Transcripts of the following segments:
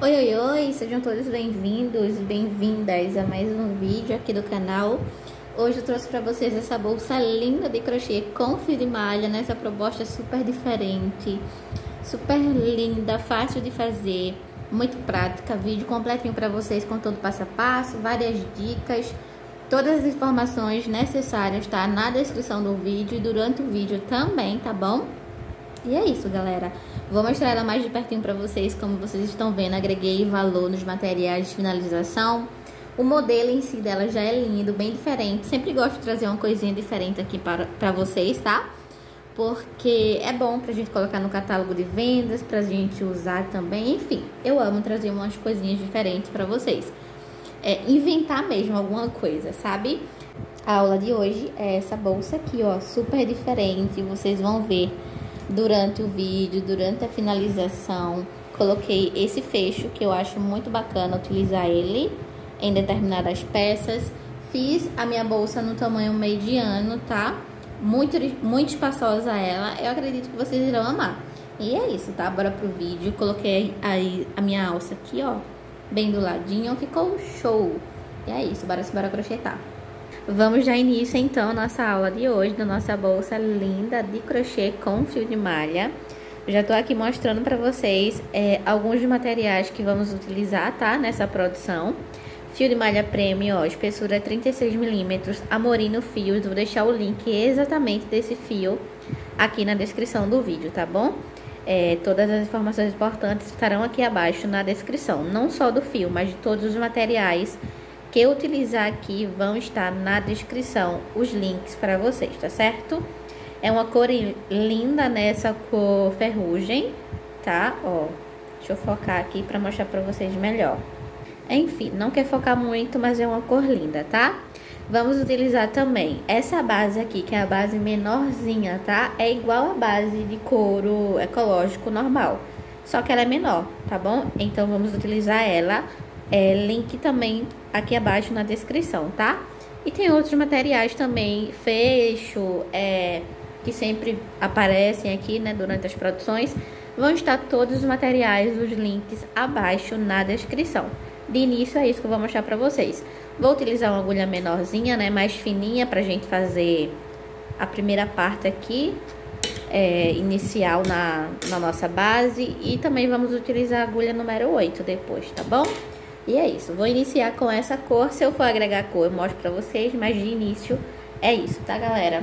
Oi, oi, oi! Sejam todos bem-vindos e bem-vindas a mais um vídeo aqui do canal. Hoje eu trouxe para vocês essa bolsa linda de crochê com fio de malha, nessa proposta super diferente, super linda, fácil de fazer, muito prática. Vídeo completinho para vocês contando passo a passo, várias dicas, todas as informações necessárias tá na descrição do vídeo e durante o vídeo também, tá bom? E é isso, galera. Vou mostrar ela mais de pertinho pra vocês. Como vocês estão vendo, agreguei valor nos materiais de finalização. O modelo em si dela já é lindo, bem diferente. Sempre gosto de trazer uma coisinha diferente aqui pra vocês, tá? Porque é bom pra gente colocar no catálogo de vendas, pra gente usar também. Enfim, eu amo trazer umas coisinhas diferentes pra vocês. É inventar mesmo alguma coisa, sabe? A aula de hoje é essa bolsa aqui, ó. Super diferente, vocês vão ver. Durante o vídeo, durante a finalização, coloquei esse fecho que eu acho muito bacana utilizar ele em determinadas peças. Fiz a minha bolsa no tamanho mediano, tá? Muito espaçosa ela. Eu acredito que vocês irão amar. E é isso, tá? Bora pro vídeo. Coloquei aí a minha alça aqui, ó, bem do ladinho. Ficou show. E é isso, bora crochetar. Vamos dar início então a nossa aula de hoje, da nossa bolsa linda de crochê com fio de malha. Já tô aqui mostrando pra vocês alguns materiais que vamos utilizar, tá? Nessa produção. Fio de malha premium, ó, espessura 36 mm, Amorino Fios. Vou deixar o link exatamente desse fio aqui na descrição do vídeo, tá bom? Todas as informações importantes estarão aqui abaixo na descrição, não só do fio, mas de todos os materiais que eu utilizar aqui vão estar na descrição os links para vocês, tá certo? É uma cor linda, nessa cor ferrugem, tá? Ó, deixa eu focar aqui para mostrar para vocês melhor. Enfim, não quer focar muito, mas é uma cor linda, tá? Vamos utilizar também essa base aqui, que é a base menorzinha, tá? É igual a base de couro ecológico normal, só que ela é menor, tá bom? Então vamos utilizar ela. Link também aqui abaixo na descrição, tá? E tem outros materiais também, fecho, que sempre aparecem aqui, né, durante as produções. Vão estar todos os materiais, os links abaixo na descrição. De início é isso que eu vou mostrar pra vocês. Vou utilizar uma agulha menorzinha, né, mais fininha, pra gente fazer a primeira parte aqui, inicial na nossa base. E também vamos utilizar a agulha número 8 depois, tá bom? E é isso, vou iniciar com essa cor. Se eu for agregar cor, eu mostro pra vocês, mas de início é isso, tá, galera?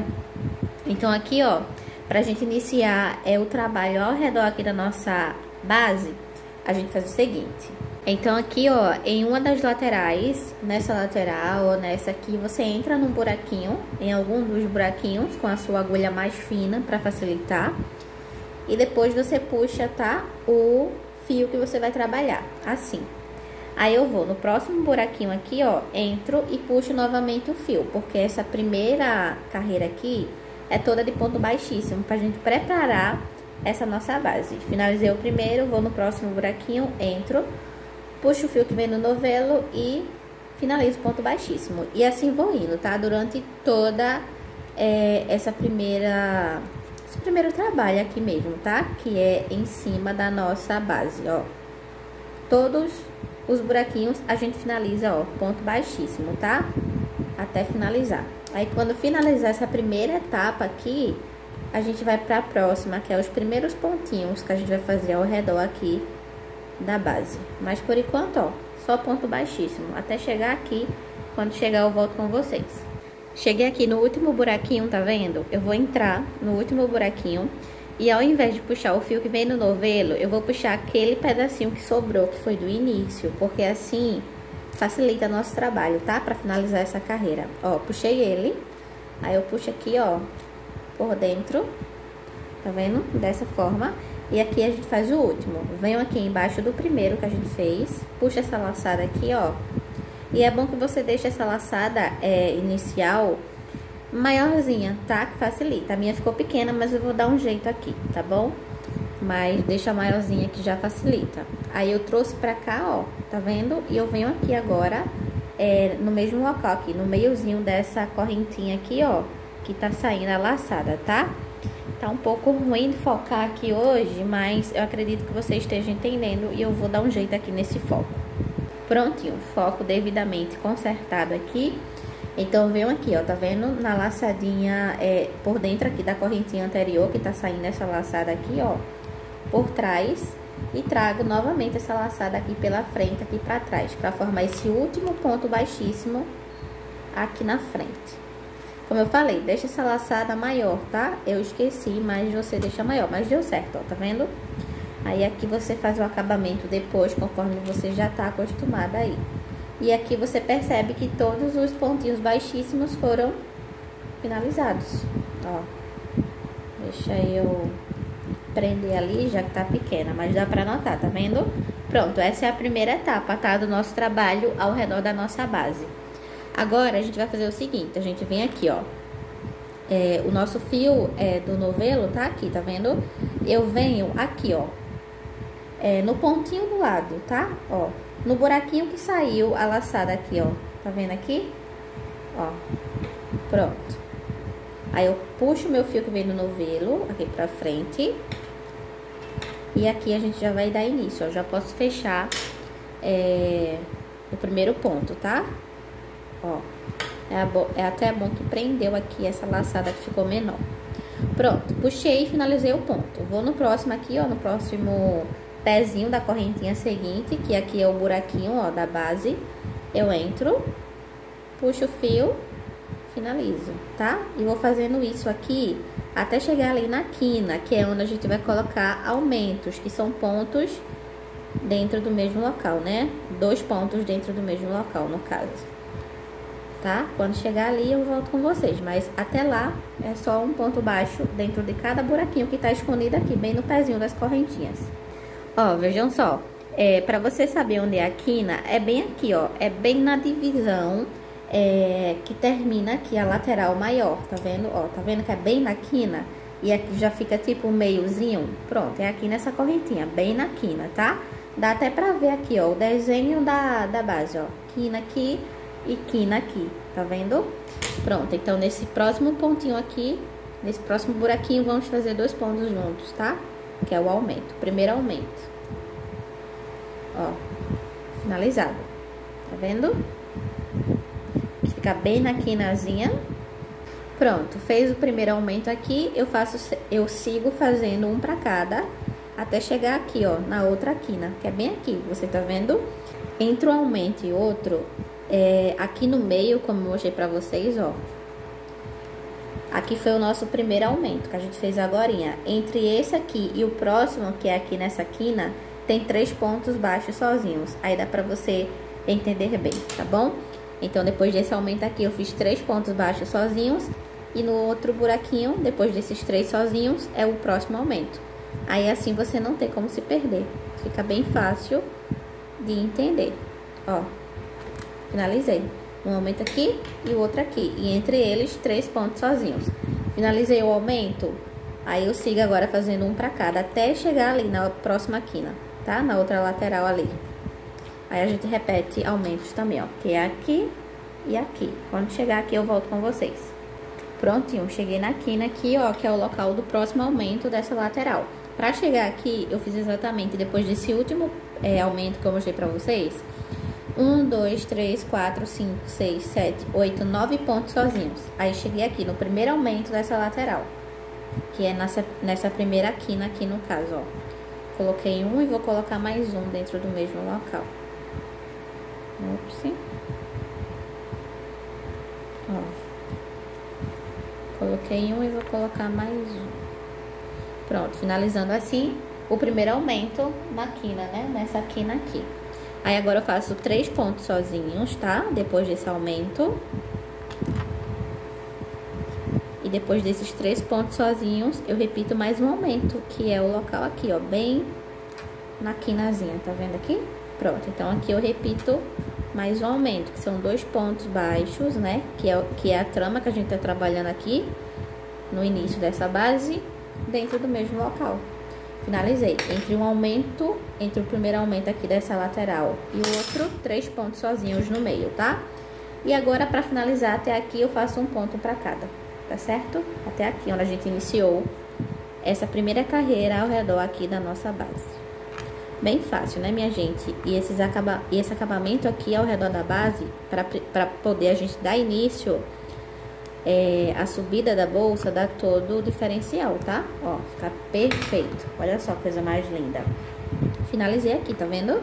Então aqui, ó, pra gente iniciar o trabalho ao redor aqui da nossa base, a gente faz o seguinte. Então aqui, ó, em uma das laterais, nessa lateral ou nessa aqui, você entra num buraquinho, em algum dos buraquinhos, com a sua agulha mais fina pra facilitar. E depois você puxa, tá, o fio que você vai trabalhar, assim. Aí eu vou no próximo buraquinho aqui, ó, entro e puxo novamente o fio, porque essa primeira carreira aqui é toda de ponto baixíssimo, pra gente preparar essa nossa base. Finalizei o primeiro, vou no próximo buraquinho, entro, puxo o fio que vem no novelo e finalizo o ponto baixíssimo. E assim vou indo, tá? Durante toda esse primeiro trabalho aqui mesmo, tá? Que é em cima da nossa base, ó. Todos os buraquinhos a gente finaliza, ó, ponto baixíssimo, tá? Até finalizar. Aí quando finalizar essa primeira etapa aqui, a gente vai pra próxima, que é os primeiros pontinhos que a gente vai fazer ao redor aqui da base. Mas por enquanto, ó, só ponto baixíssimo. Até chegar aqui, quando chegar eu volto com vocês. Cheguei aqui no último buraquinho, tá vendo? Eu vou entrar no último buraquinho. E ao invés de puxar o fio que vem no novelo, eu vou puxar aquele pedacinho que sobrou, que foi do início, porque assim facilita nosso trabalho, tá? Pra finalizar essa carreira. Ó, puxei ele, aí eu puxo aqui, ó, por dentro, tá vendo? Dessa forma. E aqui a gente faz o último. Venho aqui embaixo do primeiro que a gente fez, puxa essa laçada aqui, ó. E é bom que você deixe essa laçada inicial maiorzinha, tá? Que facilita. A minha ficou pequena, mas eu vou dar um jeito aqui, tá bom? Mas deixa a maiorzinha que já facilita. Aí eu trouxe pra cá, ó, tá vendo? E eu venho aqui agora, no mesmo local aqui, no meiozinho dessa correntinha aqui, ó, que tá saindo a laçada, tá? Tá um pouco ruim de focar aqui hoje, mas eu acredito que você esteja entendendo e eu vou dar um jeito aqui nesse foco. Prontinho, foco devidamente consertado aqui. Então, venho aqui, ó, tá vendo? Na laçadinha, por dentro aqui da correntinha anterior, que tá saindo essa laçada aqui, ó, por trás. E trago novamente essa laçada aqui pela frente, aqui pra trás, pra formar esse último ponto baixíssimo aqui na frente. Como eu falei, deixa essa laçada maior, tá? Eu esqueci, mas você deixa maior, mas deu certo, ó, tá vendo? Aí aqui você faz o acabamento depois, conforme você já tá acostumada aí. E aqui você percebe que todos os pontinhos baixíssimos foram finalizados, ó. Deixa eu prender ali, já que tá pequena, mas dá pra notar, tá vendo? Pronto, essa é a primeira etapa, tá? Do nosso trabalho ao redor da nossa base. Agora, a gente vai fazer o seguinte, a gente vem aqui, ó. O nosso fio do novelo tá aqui, tá vendo? Eu venho aqui, ó. No pontinho do lado, tá? Ó, no buraquinho que saiu a laçada aqui, ó. Tá vendo aqui? Ó, pronto. Aí eu puxo meu fio que vem do novelo aqui pra frente. E aqui a gente já vai dar início, ó. Já posso fechar o primeiro ponto, tá? Ó, é até bom que prendeu aqui essa laçada que ficou menor. Pronto, puxei e finalizei o ponto. Vou no próximo aqui, ó, no próximo pezinho da correntinha seguinte, que aqui é o buraquinho, ó, da base. Eu entro, puxo o fio, finalizo, tá? E vou fazendo isso aqui até chegar ali na quina, que é onde a gente vai colocar aumentos, que são pontos dentro do mesmo local, né? Dois pontos dentro do mesmo local, no caso. Tá? Quando chegar ali eu volto com vocês, mas até lá é só um ponto baixo dentro de cada buraquinho que tá escondido aqui, bem no pezinho das correntinhas. Ó, vejam só, pra você saber onde é a quina, é bem aqui, ó, é bem na divisão que termina aqui a lateral maior, tá vendo? Ó, tá vendo que é bem na quina e aqui já fica tipo meiozinho, pronto, é aqui nessa correntinha, bem na quina, tá? Dá até pra ver aqui, ó, o desenho da base, ó, quina aqui e quina aqui, tá vendo? Pronto, então nesse próximo pontinho aqui, nesse próximo buraquinho, vamos fazer dois pontos juntos, tá? Que é o aumento, primeiro aumento. Ó, finalizado. Tá vendo? Fica bem na quinazinha. Pronto, fez o primeiro aumento aqui, eu sigo fazendo um pra cada, até chegar aqui, ó, na outra quina, que é bem aqui, você tá vendo? Entre um aumento e outro, aqui no meio, como eu mostrei pra vocês, ó, aqui foi o nosso primeiro aumento que a gente fez agorinha. Entre esse aqui e o próximo, que é aqui nessa quina, tem 3 pontos baixos sozinhos, aí dá pra você entender bem, tá bom? Então depois desse aumento aqui eu fiz 3 pontos baixos sozinhos, e no outro buraquinho, depois desses 3 sozinhos, é o próximo aumento. Aí assim você não tem como se perder, fica bem fácil de entender, ó. Finalizei. Um aumento aqui e o outro aqui. E entre eles, 3 pontos sozinhos. Finalizei o aumento. Aí eu sigo agora fazendo um pra cada, até chegar ali na próxima quina, tá? Na outra lateral ali. Aí a gente repete aumentos também, ó. Que é aqui e aqui. Quando chegar aqui, eu volto com vocês. Prontinho, cheguei na quina aqui, ó. Que é o local do próximo aumento dessa lateral. Pra chegar aqui, eu fiz exatamente depois desse último aumento que eu mostrei pra vocês. 1, 2, 3, 4, 5, 6, 7, 8, 9 pontos sozinhos. Aí cheguei aqui no primeiro aumento dessa lateral, que é nessa primeira quina aqui no caso, ó. Coloquei um e vou colocar mais um dentro do mesmo local. Ops. Ó. Coloquei um e vou colocar mais um. Pronto, finalizando assim o primeiro aumento na quina, né? Nessa quina aqui. Aí agora eu faço 3 pontos sozinhos, tá? Depois desse aumento. E depois desses 3 pontos sozinhos, eu repito mais um aumento, que é o local aqui, ó, bem na quinazinha, tá vendo aqui? Pronto, então aqui eu repito mais um aumento, que são 2 pontos baixos, né? Que é a trama que a gente tá trabalhando aqui, no início dessa base, dentro do mesmo local. Finalizei. Entre o primeiro aumento aqui dessa lateral e o outro, 3 pontos sozinhos no meio, tá? E agora, pra finalizar até aqui, eu faço um ponto pra cada, tá certo? Até aqui, onde a gente iniciou essa primeira carreira ao redor aqui da nossa base. Bem fácil, né, minha gente? E esse acabamento aqui ao redor da base, para poder a gente dar início a subida da bolsa, dá todo o diferencial, tá? Ó, fica perfeito. Olha só, coisa mais linda. Finalizei aqui, tá vendo?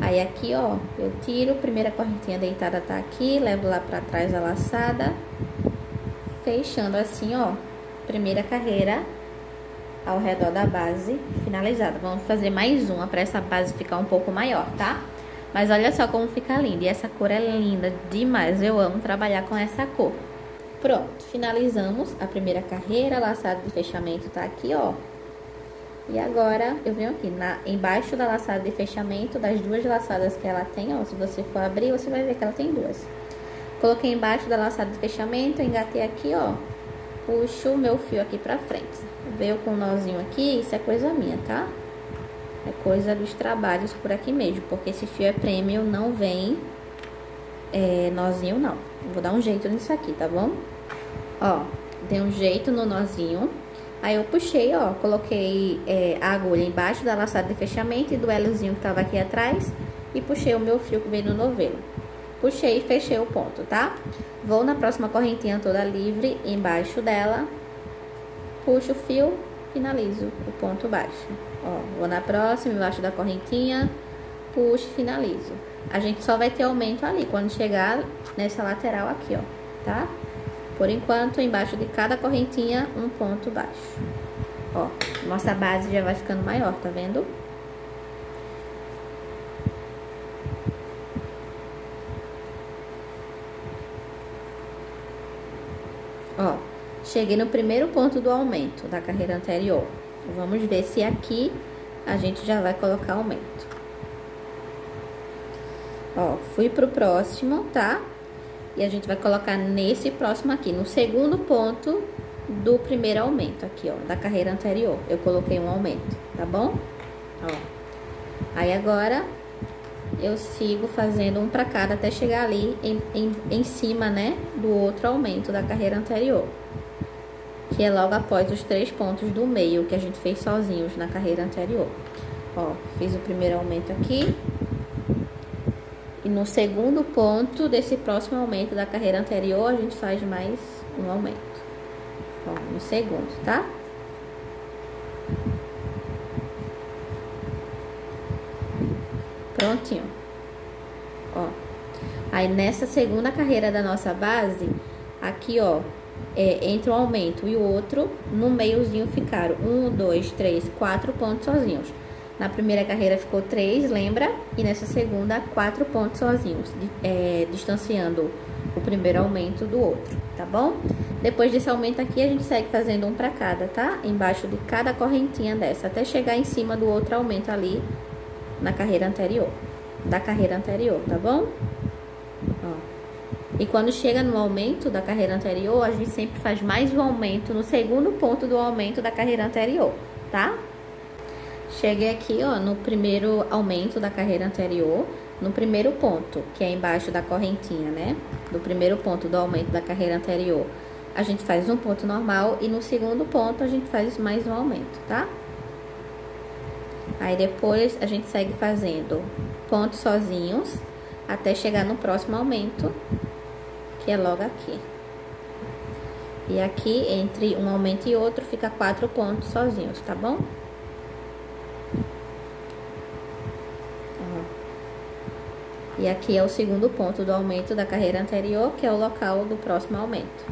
Aí aqui, ó, eu tiro, primeira correntinha deitada tá aqui, levo lá pra trás a laçada, fechando assim, ó, primeira carreira ao redor da base finalizada. Vamos fazer mais uma pra essa base ficar um pouco maior, tá? Mas olha só como fica linda, e essa cor é linda demais, eu amo trabalhar com essa cor. Pronto, finalizamos a primeira carreira, laçada de fechamento tá aqui, ó. E agora, eu venho aqui embaixo da laçada de fechamento, das duas laçadas que ela tem, ó, se você for abrir, você vai ver que ela tem duas. Coloquei embaixo da laçada de fechamento, engatei aqui, ó, puxo o meu fio aqui pra frente. Veio com um nozinho aqui, isso é coisa minha, tá? É coisa dos trabalhos por aqui mesmo, porque esse fio é premium, não vem nozinho, não. Vou dar um jeito nisso aqui, tá bom? Ó, dei um jeito no nozinho. Aí eu puxei, ó, coloquei a agulha embaixo da laçada de fechamento e do elozinho que tava aqui atrás e puxei o meu fio que veio no novelo. Puxei e fechei o ponto, tá? Vou na próxima correntinha toda livre, embaixo dela, puxo o fio, finalizo o ponto baixo. Ó, vou na próxima, embaixo da correntinha, puxo e finalizo. A gente só vai ter aumento ali, quando chegar nessa lateral aqui, ó, tá? Por enquanto, embaixo de cada correntinha, um ponto baixo. Ó, nossa base já vai ficando maior, tá vendo? Ó, cheguei no primeiro ponto do aumento da carreira anterior. Vamos ver se aqui a gente já vai colocar aumento. Ó, fui pro próximo, tá? E a gente vai colocar nesse próximo aqui, no segundo ponto do primeiro aumento aqui, ó, da carreira anterior. Eu coloquei um aumento, tá bom? Ó. Aí agora, eu sigo fazendo um pra cada até chegar ali em cima, né, do outro aumento da carreira anterior. Que é logo após os três pontos do meio que a gente fez sozinhos na carreira anterior. Ó, fiz o primeiro aumento aqui. E no segundo ponto desse próximo aumento da carreira anterior, a gente faz mais um aumento. Ó, no segundo, tá? Prontinho. Ó. Aí, nessa segunda carreira da nossa base, aqui, ó, entre um aumento e o outro, no meiozinho ficaram 1, 2, 3, 4 pontos sozinhos. Na primeira carreira ficou 3, lembra? E nessa segunda, 4 pontos sozinhos, distanciando o primeiro aumento do outro, tá bom? Depois desse aumento aqui, a gente segue fazendo um pra cada, tá? Embaixo de cada correntinha dessa, até chegar em cima do outro aumento ali na carreira anterior, da carreira anterior, tá bom? Ó. E quando chega no aumento da carreira anterior, a gente sempre faz mais um aumento no segundo ponto do aumento da carreira anterior, tá? Cheguei aqui, ó, no primeiro aumento da carreira anterior, no primeiro ponto, que é embaixo da correntinha, né? Do primeiro ponto do aumento da carreira anterior, a gente faz um ponto normal e no segundo ponto a gente faz mais um aumento, tá? Aí depois a gente segue fazendo pontos sozinhos até chegar no próximo aumento, que é logo aqui. E aqui, entre um aumento e outro, fica 4 pontos sozinhos, tá bom? E aqui é o segundo ponto do aumento da carreira anterior, que é o local do próximo aumento.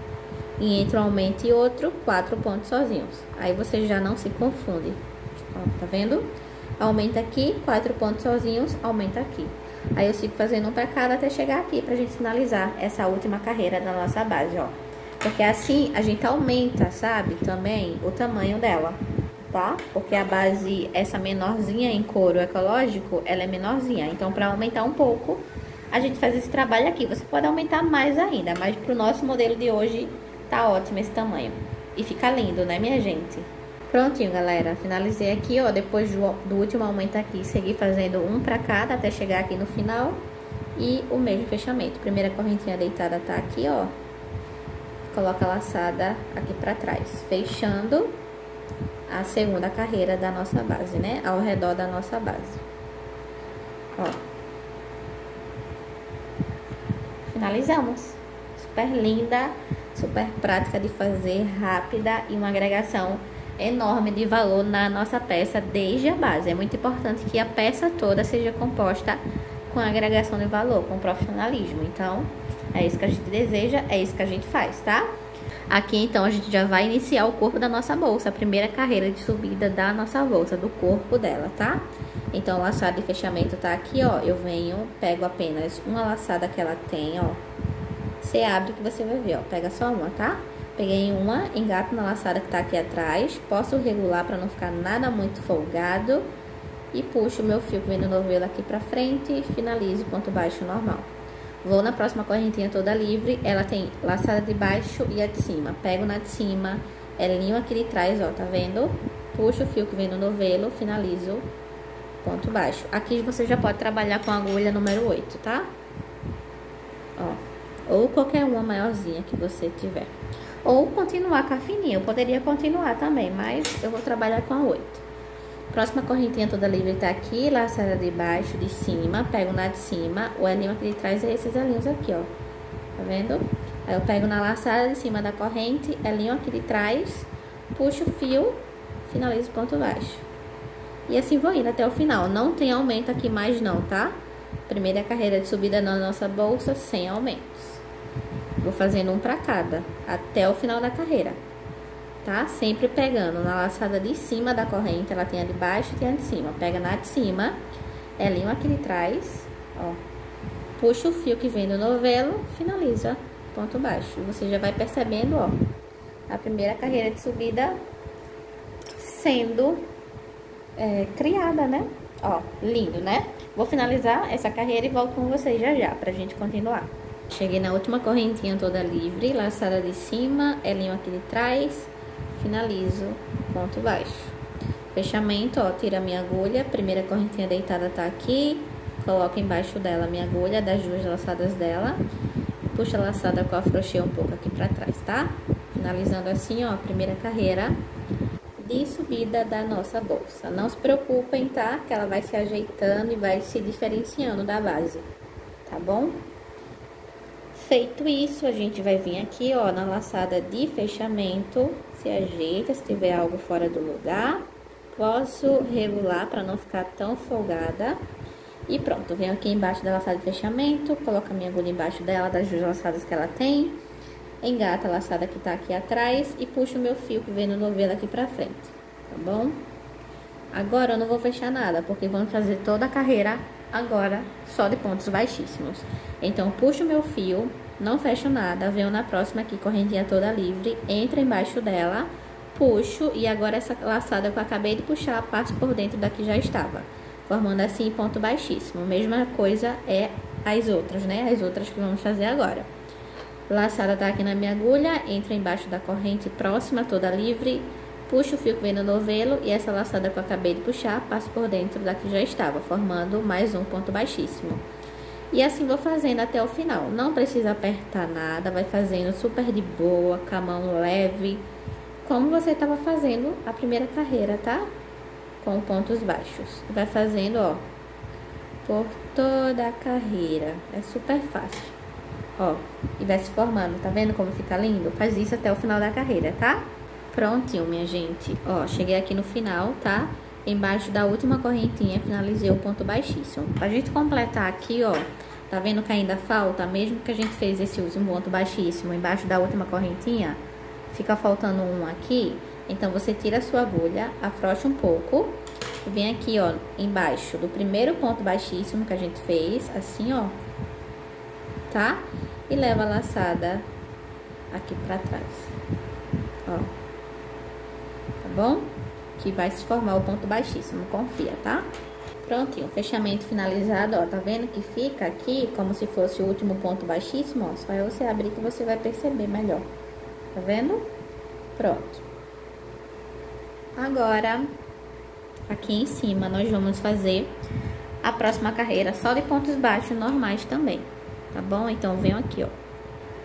E entre um aumento e outro, 4 pontos sozinhos. Aí você já não se confunde. Ó, tá vendo? Aumenta aqui, 4 pontos sozinhos, aumenta aqui. Aí eu sigo fazendo um pra cada até chegar aqui, pra gente finalizar essa última carreira da nossa base, ó. Porque assim a gente aumenta, sabe? Também o tamanho dela, tá? Porque a base, essa menorzinha em couro ecológico, ela é menorzinha. Então, para aumentar um pouco, a gente faz esse trabalho aqui. Você pode aumentar mais ainda, mas pro nosso modelo de hoje, tá ótimo esse tamanho. E fica lindo, né, minha gente? Prontinho, galera. Finalizei aqui, ó, depois do último aumento aqui, segui fazendo um pra cada até chegar aqui no final. E o mesmo fechamento. Primeira correntinha deitada tá aqui, ó. Coloca a laçada aqui pra trás, fechando. a segunda carreira da nossa base, né? Ao redor da nossa base. Ó. Finalizamos. Super linda, super prática de fazer, rápida e uma agregação enorme de valor na nossa peça desde a base. É muito importante que a peça toda seja composta com agregação de valor, com profissionalismo. Então, é isso que a gente deseja, é isso que a gente faz, tá? Aqui, então, a gente já vai iniciar o corpo da nossa bolsa, a primeira carreira de subida da nossa bolsa, do corpo dela, tá? Então, o laçado de fechamento tá aqui, ó. Eu venho, pego apenas uma laçada que ela tem, ó. Você abre que você vai ver, ó. Pega só uma, tá? Peguei uma, engato na laçada que tá aqui atrás. Posso regular pra não ficar nada muito folgado. E puxo o meu fio que vem do novelo aqui pra frente e finalizo o ponto baixo normal. Vou na próxima correntinha toda livre. Ela tem laçada de baixo e a de cima. Pego na de cima, elinho aqui de trás, ó, tá vendo? Puxo o fio que vem do novelo, finalizo ponto baixo. Aqui você já pode trabalhar com a agulha número 8, tá? Ó, ou qualquer uma maiorzinha que você tiver. Ou continuar com a fininha, eu poderia continuar também, mas eu vou trabalhar com a 8. Próxima correntinha toda livre tá aqui, laçada de baixo, de cima, pego na de cima, o elinho aqui de trás é esses elinhos aqui, ó, tá vendo? Aí eu pego na laçada de cima da corrente, elinho aqui de trás, puxo o fio, finalizo o ponto baixo. E assim vou indo até o final, não tem aumento aqui mais não, tá? Primeira carreira de subida na nossa bolsa, sem aumentos. Vou fazendo um pra cada, até o final da carreira, tá? Sempre pegando na laçada de cima da corrente, ela tem a de baixo e tem a de cima. Pega na de cima, elinho aqui de trás, ó. Puxa o fio que vem do novelo, finaliza ponto baixo. Você já vai percebendo, ó, a primeira carreira de subida sendo criada, né? Ó, lindo, né? Vou finalizar essa carreira e volto com vocês já já, pra gente continuar. Cheguei na última correntinha toda livre, laçada de cima, elinho aqui de trás, finalizo, ponto baixo. Fechamento, ó, tira a minha agulha, primeira correntinha deitada tá aqui, coloco embaixo dela a minha agulha, das duas laçadas dela, puxa a laçada com a crochê um pouco aqui pra trás, tá? Finalizando assim, ó, a primeira carreira de subida da nossa bolsa. Não se preocupem, tá? Que ela vai se ajeitando e vai se diferenciando da base, tá bom? Feito isso, a gente vai vir aqui, ó, na laçada de fechamento, se ajeita, se tiver algo fora do lugar, posso regular para não ficar tão folgada. E pronto, venho aqui embaixo da laçada de fechamento, coloco a minha agulha embaixo dela, das duas laçadas que ela tem, engata a laçada que tá aqui atrás e puxo o meu fio que vem no novelo aqui pra frente, tá bom? Agora eu não vou fechar nada, porque vamos fazer toda a carreira agora só de pontos baixíssimos. Então puxo meu fio, não fecho nada, venho na próxima aqui, correntinha toda livre, entra embaixo dela, puxo e agora essa laçada que eu acabei de puxar, passo por dentro da que já estava, formando assim ponto baixíssimo. Mesma coisa é as outras, né? As outras que vamos fazer agora. Laçada tá aqui na minha agulha, entra embaixo da corrente próxima, toda livre, puxo o fio que vem no novelo e essa laçada que eu acabei de puxar, passo por dentro da que já estava, formando mais um ponto baixíssimo. E assim vou fazendo até o final, não precisa apertar nada, vai fazendo super de boa, com a mão leve, como você estava fazendo a primeira carreira, tá? Com pontos baixos. Vai fazendo, ó, por toda a carreira, é super fácil, ó, e vai se formando, tá vendo como fica lindo? Faz isso até o final da carreira, tá? Prontinho, minha gente, ó, cheguei aqui no final, tá? Embaixo da última correntinha, finalizei o ponto baixíssimo. Pra gente completar aqui, ó, tá vendo que ainda falta? Mesmo que a gente fez esse último ponto baixíssimo, embaixo da última correntinha, fica faltando um aqui. Então, você tira a sua agulha, afrouxa um pouco, vem aqui, ó, embaixo do primeiro ponto baixíssimo que a gente fez, assim, ó, tá? E leva a laçada aqui pra trás, ó. Bom, que vai se formar o ponto baixíssimo, confia, tá? Prontinho, fechamento finalizado, ó, tá vendo que fica aqui como se fosse o último ponto baixíssimo, ó, só é você abrir que você vai perceber melhor, tá vendo? Pronto. Agora, aqui em cima, nós vamos fazer a próxima carreira só de pontos baixos normais também, tá bom? Então, venho aqui, ó,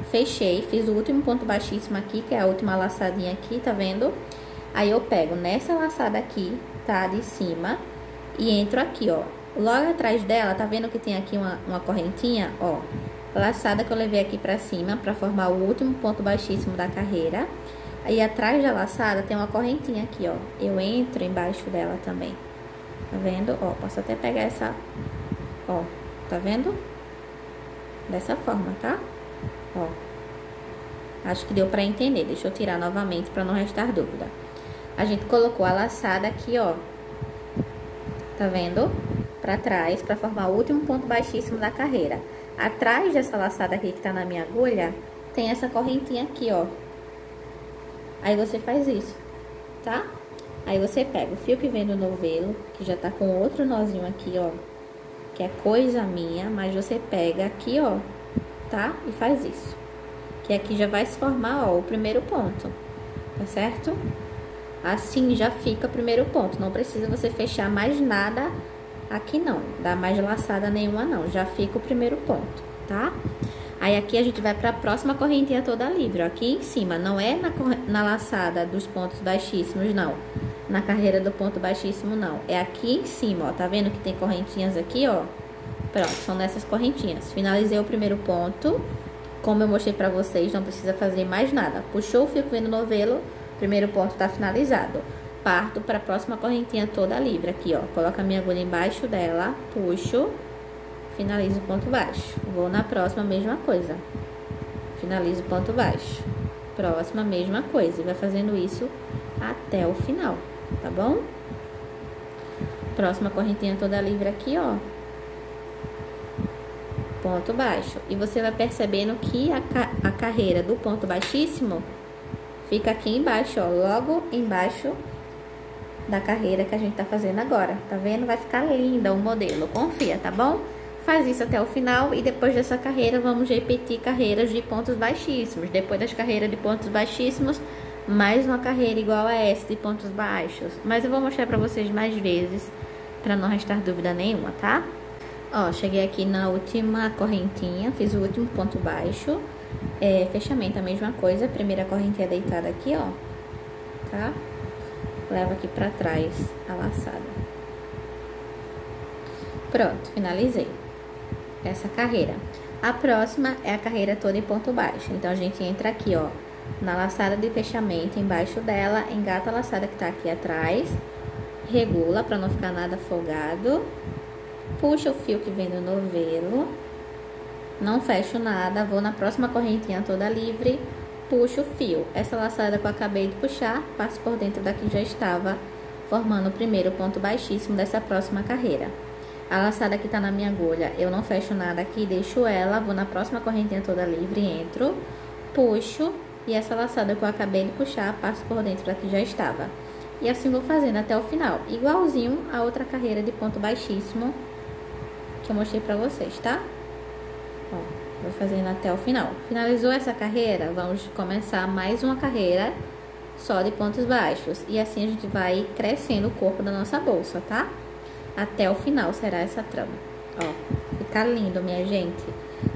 fechei, fiz o último ponto baixíssimo aqui, que é a última laçadinha aqui, tá vendo? Aí eu pego nessa laçada aqui, tá? De cima. E entro aqui, ó. Logo atrás dela, tá vendo que tem aqui uma correntinha? Ó. Laçada que eu levei aqui pra cima, pra formar o último ponto baixíssimo da carreira. Aí atrás da laçada tem uma correntinha aqui, ó. Eu entro embaixo dela também. Tá vendo? Ó, posso até pegar essa... Ó, tá vendo? Dessa forma, tá? Ó. Acho que deu pra entender. Deixa eu tirar novamente pra não restar dúvida. A gente colocou a laçada aqui, ó. Tá vendo? Pra trás, pra formar o último ponto baixíssimo da carreira. Atrás dessa laçada aqui que tá na minha agulha, tem essa correntinha aqui, ó. Aí você faz isso, tá? Aí você pega o fio que vem do novelo, que já tá com outro nozinho aqui, ó. Que é coisa minha, mas você pega aqui, ó, tá? E faz isso. Que aqui já vai se formar, ó, o primeiro ponto, tá certo? Assim já fica o primeiro ponto. Não precisa você fechar mais nada aqui, não. Dá mais laçada nenhuma, não. Já fica o primeiro ponto, tá? Aí aqui a gente vai pra próxima correntinha toda livre, ó. Aqui em cima, não é na laçada dos pontos baixíssimos, não. Na carreira do ponto baixíssimo, não. É aqui em cima, ó. Tá vendo que tem correntinhas aqui, ó? Pronto, são nessas correntinhas. Finalizei o primeiro ponto. Como eu mostrei pra vocês, não precisa fazer mais nada. Puxou o fio que vem no novelo, primeiro ponto tá finalizado. Parto pra próxima correntinha toda livre aqui, ó. Coloco a minha agulha embaixo dela, puxo, finalizo o ponto baixo. Vou na próxima, mesma coisa. Finalizo o ponto baixo. Próxima, mesma coisa. E vai fazendo isso até o final, tá bom? Próxima correntinha toda livre aqui, ó. Ponto baixo. E você vai percebendo que a carreira do ponto baixíssimo fica aqui embaixo, ó. Logo embaixo da carreira que a gente tá fazendo agora. Tá vendo? Vai ficar linda o modelo. Confia, tá bom? Faz isso até o final e depois dessa carreira vamos repetir carreiras de pontos baixíssimos. Depois das carreiras de pontos baixíssimos, mais uma carreira igual a essa de pontos baixos. Mas eu vou mostrar pra vocês mais vezes, pra não restar dúvida nenhuma, tá? Ó, cheguei aqui na última correntinha, fiz o último ponto baixo. É, fechamento, a mesma coisa. Primeira correntinha deitada aqui, ó. Tá? Levo aqui pra trás a laçada. Pronto, finalizei essa carreira. A próxima é a carreira toda em ponto baixo. Então, a gente entra aqui, ó, na laçada de fechamento, embaixo dela, engata a laçada que tá aqui atrás, regula pra não ficar nada folgado, puxa o fio que vem do novelo, não fecho nada, vou na próxima correntinha toda livre, puxo o fio. Essa laçada que eu acabei de puxar, passo por dentro da que já estava, formando o primeiro ponto baixíssimo dessa próxima carreira. A laçada que tá na minha agulha, eu não fecho nada aqui, deixo ela, vou na próxima correntinha toda livre, entro, puxo. E essa laçada que eu acabei de puxar, passo por dentro da que já estava. E assim vou fazendo até o final. Igualzinho a outra carreira de ponto baixíssimo que eu mostrei pra vocês, tá? Ó, vou fazendo até o final. Finalizou essa carreira, vamos começar mais uma carreira só de pontos baixos. E assim a gente vai crescendo o corpo da nossa bolsa, tá? Até o final será essa trama. Ó, fica lindo, minha gente.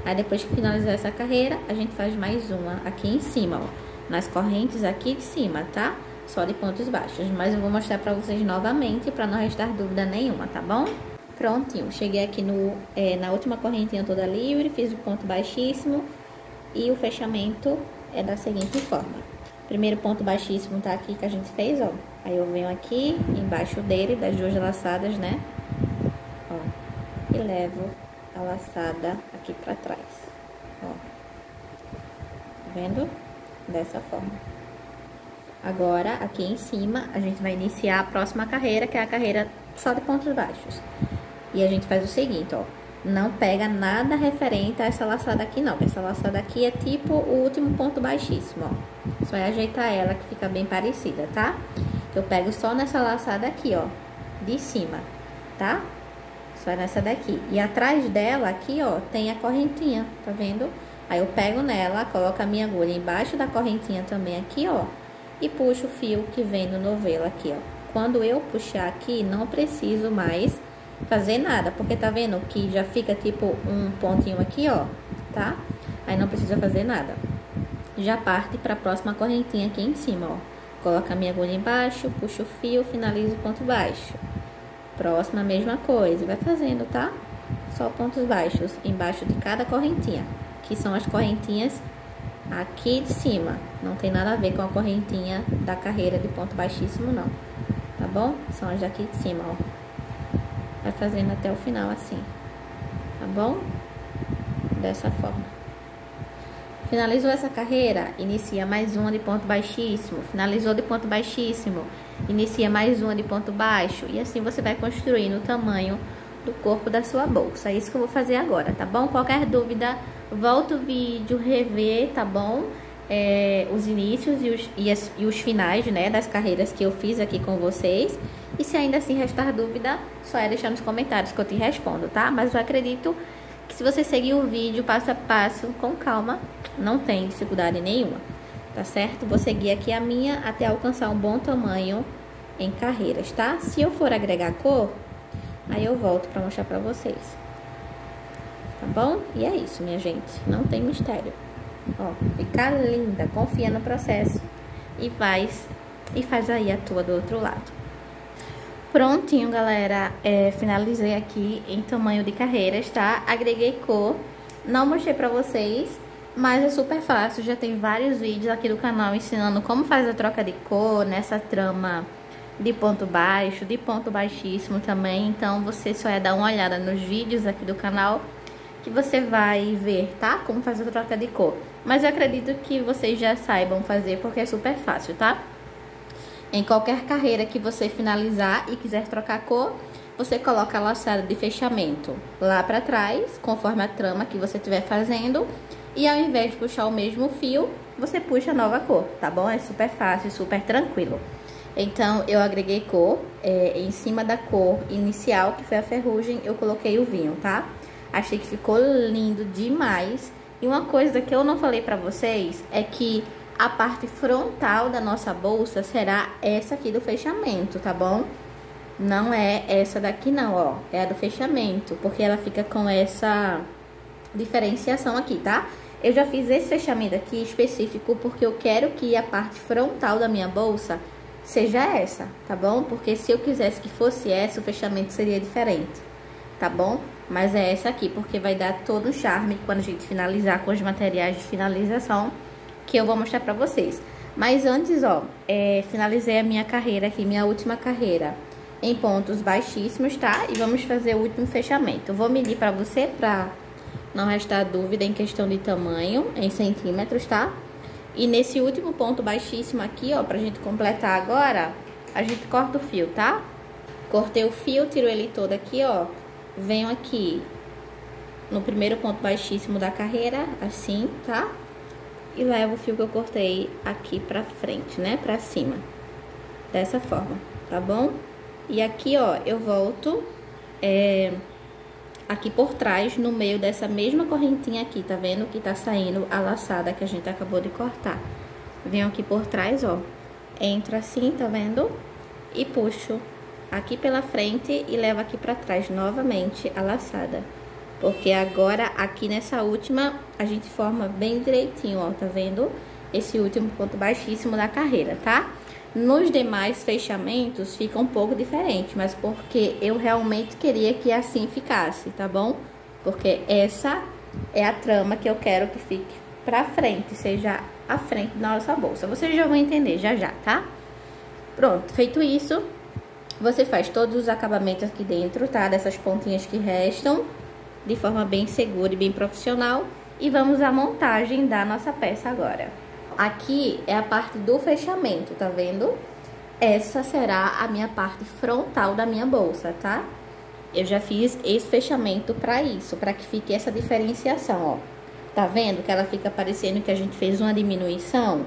Aí depois que finalizar essa carreira, a gente faz mais uma aqui em cima, ó. Nas correntes aqui de cima, tá? Só de pontos baixos. Mas eu vou mostrar pra vocês novamente, pra não restar dúvida nenhuma, tá bom? Prontinho. Cheguei aqui na última correntinha toda livre, fiz o ponto baixíssimo. E o fechamento é da seguinte forma. Primeiro ponto baixíssimo tá aqui que a gente fez, ó. Aí eu venho aqui, embaixo dele, das duas laçadas, né? Ó. E levo a laçada aqui pra trás, ó. Tá vendo? Dessa forma. Agora, aqui em cima, a gente vai iniciar a próxima carreira, que é a carreira só de pontos baixos. E a gente faz o seguinte, ó. Não pega nada referente a essa laçada aqui, não. Essa laçada aqui é tipo o último ponto baixíssimo, ó. Só é ajeitar ela que fica bem parecida, tá? Eu pego só nessa laçada aqui, ó. De cima, tá? Só nessa daqui. E atrás dela aqui, ó, tem a correntinha, tá vendo? Aí eu pego nela, coloco a minha agulha embaixo da correntinha também aqui, ó. E puxo o fio que vem do novelo aqui, ó. Quando eu puxar aqui, não preciso mais fazer nada. Porque tá vendo que já fica tipo um pontinho aqui, ó, tá? Aí não precisa fazer nada. Já parte pra próxima correntinha aqui em cima, ó. coloco a minha agulha embaixo, puxo o fio, finalizo o ponto baixo. Próxima, a mesma coisa. Vai fazendo, tá? Só pontos baixos embaixo de cada correntinha, que são as correntinhas aqui de cima. Não tem nada a ver com a correntinha da carreira de ponto baixíssimo, não. Tá bom? São as daqui de cima, ó. Vai fazendo até o final assim. Tá bom? Dessa forma. Finalizou essa carreira, inicia mais uma de ponto baixíssimo. Finalizou de ponto baixíssimo, inicia mais uma de ponto baixo. E assim você vai construindo o tamanho do corpo da sua bolsa. É isso que eu vou fazer agora, tá bom? Qualquer dúvida, volta o vídeo, rever, tá bom? Os inícios e os finais, né, das carreiras que eu fiz aqui com vocês. E se ainda assim restar dúvida, só é deixar nos comentários que eu te respondo, tá? Mas eu acredito que se você seguir o vídeo passo a passo, com calma, não tem dificuldade nenhuma, tá certo? Vou seguir aqui a minha até alcançar um bom tamanho em carreiras, tá? Se eu for agregar cor, aí eu volto pra mostrar pra vocês, tá bom? E é isso, minha gente, não tem mistério. Ó, fica linda, confia no processo e faz aí a tua do outro lado. Prontinho, galera, finalizei aqui em tamanho de carreiras, tá? Agreguei cor, não mostrei pra vocês, mas é super fácil, já tem vários vídeos aqui do canal ensinando como faz a troca de cor nessa trama de ponto baixo, de ponto baixíssimo também. Então, você só é dar uma olhada nos vídeos aqui do canal que você vai ver, tá? Como fazer a troca de cor. Mas eu acredito que vocês já saibam fazer, porque é super fácil, tá? Em qualquer carreira que você finalizar e quiser trocar cor, você coloca a laçada de fechamento lá pra trás, conforme a trama que você estiver fazendo. E ao invés de puxar o mesmo fio, você puxa a nova cor, tá bom? É super fácil, super tranquilo. Então, eu agreguei cor, em cima da cor inicial, que foi a ferrugem, eu coloquei o vinho, tá? Achei que ficou lindo demais. E uma coisa que eu não falei pra vocês é que a parte frontal da nossa bolsa será essa aqui do fechamento, tá bom? Não é essa daqui não, ó. É a do fechamento, porque ela fica com essa diferenciação aqui, tá? Eu já fiz esse fechamento aqui específico porque eu quero que a parte frontal da minha bolsa seja essa, tá bom? Porque se eu quisesse que fosse essa, o fechamento seria diferente, tá bom? Mas é essa aqui, porque vai dar todo o charme quando a gente finalizar com os materiais de finalização, que eu vou mostrar pra vocês. Mas antes, ó, finalizei a minha carreira aqui, minha última carreira, em pontos baixíssimos, tá? E vamos fazer o último fechamento. Eu vou medir pra você, pra não restar dúvida em questão de tamanho, em centímetros, tá? E nesse último ponto baixíssimo aqui, ó, pra gente completar agora, a gente corta o fio, tá? Cortei o fio, tiro ele todo aqui, ó. Venho aqui no primeiro ponto baixíssimo da carreira, assim, tá? E levo o fio que eu cortei aqui pra frente, né? Pra cima. Dessa forma, tá bom? E aqui, ó, eu volto aqui por trás, no meio dessa mesma correntinha aqui, tá vendo? Que tá saindo a laçada que a gente acabou de cortar. Venho aqui por trás, ó. Entro assim, tá vendo? E puxo aqui pela frente e levo aqui pra trás novamente a laçada. Porque agora, aqui nessa última, a gente forma bem direitinho, ó, tá vendo? Esse último ponto baixíssimo da carreira, tá? Nos demais fechamentos fica um pouco diferente, mas porque eu realmente queria que assim ficasse, tá bom? Porque essa é a trama que eu quero que fique pra frente, seja a frente da nossa bolsa. Vocês já vão entender, já já, tá? Pronto, feito isso, você faz todos os acabamentos aqui dentro, tá? Dessas pontinhas que restam, de forma bem segura e bem profissional. E vamos à montagem da nossa peça agora. Aqui é a parte do fechamento, tá vendo? Essa será a minha parte frontal da minha bolsa, tá? Eu já fiz esse fechamento pra isso, pra que fique essa diferenciação, ó. Tá vendo que ela fica parecendo que a gente fez uma diminuição?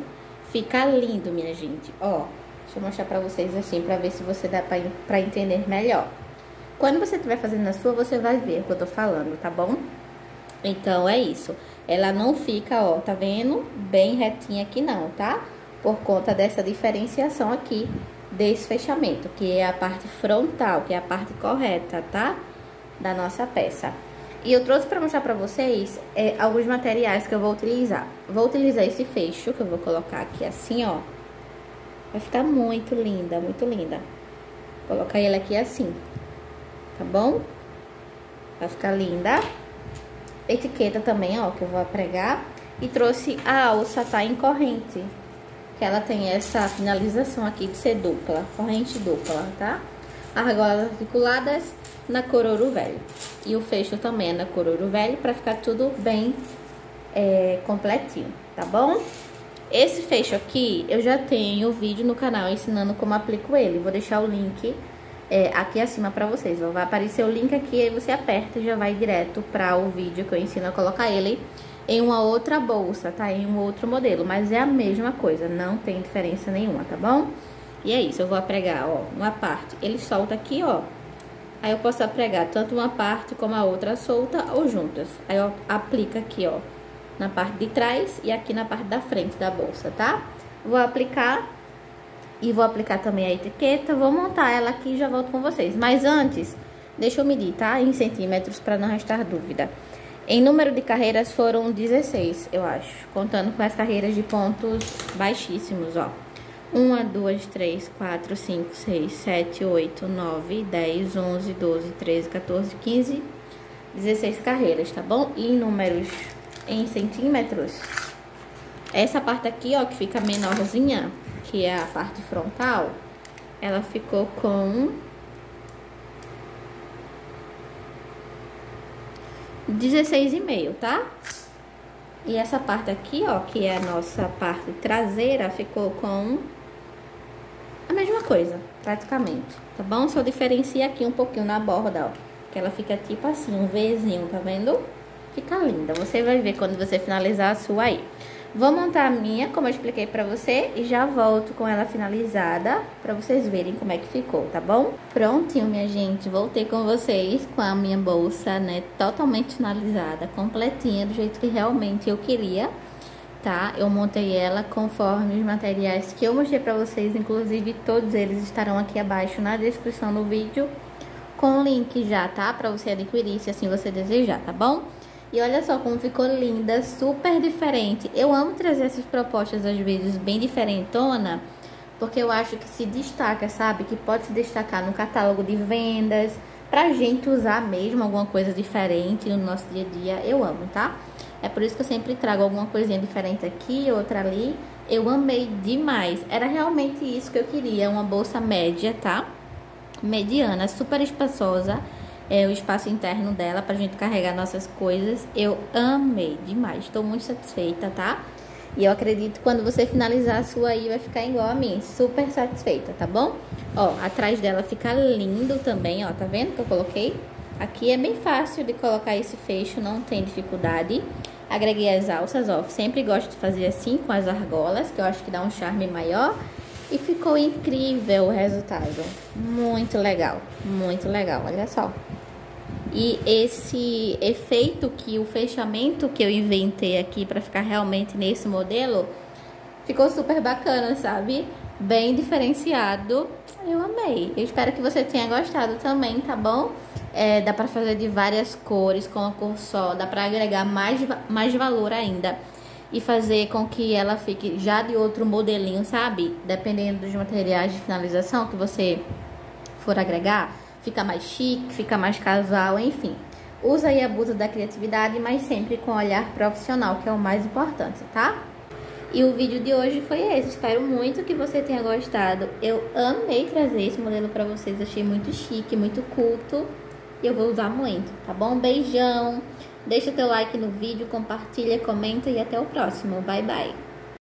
Fica lindo, minha gente, ó. Deixa eu mostrar pra vocês assim, pra ver se você dá pra entender melhor. Quando você estiver fazendo a sua, você vai ver o que eu tô falando, tá bom? Então, é isso. Ela não fica, ó, tá vendo? Bem retinha aqui não, tá? Por conta dessa diferenciação aqui, desse fechamento, que é a parte frontal, que é a parte correta, tá? Da nossa peça. E eu trouxe pra mostrar pra vocês alguns materiais que eu vou utilizar. Vou utilizar esse fecho, que eu vou colocar aqui assim, ó. Vai ficar muito linda, muito linda. Vou colocar ela aqui assim, tá bom? Vai ficar linda. Etiqueta também, ó, que eu vou pregar. E trouxe a alça, tá, em corrente. Que ela tem essa finalização aqui de ser dupla, corrente dupla, tá? Argolas articuladas na cor ouro velho. E o fecho também é na cor ouro velho, pra ficar tudo bem completinho, tá bom? Esse fecho aqui, eu já tenho vídeo no canal ensinando como aplico ele. Vou deixar o link aqui acima pra vocês. Vai aparecer o link aqui, aí você aperta e já vai direto pra o vídeo que eu ensino a colocar ele em uma outra bolsa, tá? Em um outro modelo, mas é a mesma coisa, não tem diferença nenhuma, tá bom? E é isso, eu vou apregar, ó, uma parte, ele solta aqui, ó. Aí eu posso apregar tanto uma parte como a outra solta ou juntas. Aí eu aplico aqui, ó, na parte de trás e aqui na parte da frente da bolsa, tá? Vou aplicar e vou aplicar também a etiqueta, vou montar ela aqui e já volto com vocês. Mas antes, deixa eu medir, tá? Em centímetros para não restar dúvida. Em número de carreiras foram 16, eu acho, contando com as carreiras de pontos baixíssimos, ó. 1, 2, 3, 4, 5, 6, 7, 8, 9, 10, 11, 12, 13, 14, 15, 16 carreiras, tá bom? E em números, em centímetros, essa parte aqui, ó, que fica menorzinha, que é a parte frontal, ela ficou com 16,5, tá? E essa parte aqui, ó, que é a nossa parte traseira, ficou com a mesma coisa, praticamente, tá bom? Só diferencia aqui um pouquinho na borda, ó, que ela fica tipo assim, um Vzinho, tá vendo? Fica linda, você vai ver quando você finalizar a sua aí. Vou montar a minha, como eu expliquei pra você, e já volto com ela finalizada pra vocês verem como é que ficou, tá bom? Prontinho, minha gente, voltei com vocês com a minha bolsa, né, totalmente finalizada, completinha, do jeito que realmente eu queria. Tá? Eu montei ela conforme os materiais que eu mostrei pra vocês, inclusive todos eles estarão aqui abaixo na descrição do vídeo, com o link já, tá? Pra você adquirir, se assim você desejar, tá bom? E olha só como ficou linda, super diferente. Eu amo trazer essas propostas, às vezes, bem diferentona, porque eu acho que se destaca, sabe? Que pode se destacar no catálogo de vendas, pra gente usar mesmo alguma coisa diferente no nosso dia a dia, eu amo, tá? É por isso que eu sempre trago alguma coisinha diferente aqui, outra ali. Eu amei demais. Era realmente isso que eu queria, uma bolsa média, tá? Mediana, super espaçosa. É o espaço interno dela pra gente carregar nossas coisas. Eu amei demais. Tô muito satisfeita, tá? E eu acredito que quando você finalizar a sua aí vai ficar igual a mim. Super satisfeita, tá bom? Ó, atrás dela fica lindo também, ó. Tá vendo que eu coloquei? Aqui é bem fácil de colocar esse fecho, não tem dificuldade. Agreguei as alças, ó, sempre gosto de fazer assim com as argolas, que eu acho que dá um charme maior. E ficou incrível o resultado, muito legal, olha só. E esse efeito que o fechamento que eu inventei aqui pra ficar realmente nesse modelo, ficou super bacana, sabe? Bem diferenciado, eu amei. Eu espero que você tenha gostado também, tá bom? É, dá pra fazer de várias cores com a cor só, dá pra agregar mais valor ainda e fazer com que ela fique já de outro modelinho, sabe? Dependendo dos materiais de finalização que você for agregar, fica mais chique, fica mais casual, enfim. Usa e abusa da criatividade, mas sempre com olhar profissional, que é o mais importante, tá? E o vídeo de hoje foi esse, espero muito que você tenha gostado. Eu amei trazer esse modelo pra vocês, achei muito chique, muito culto. E eu vou usar muito, tá bom? Beijão! Deixa teu like no vídeo, compartilha, comenta e até o próximo. Bye, bye!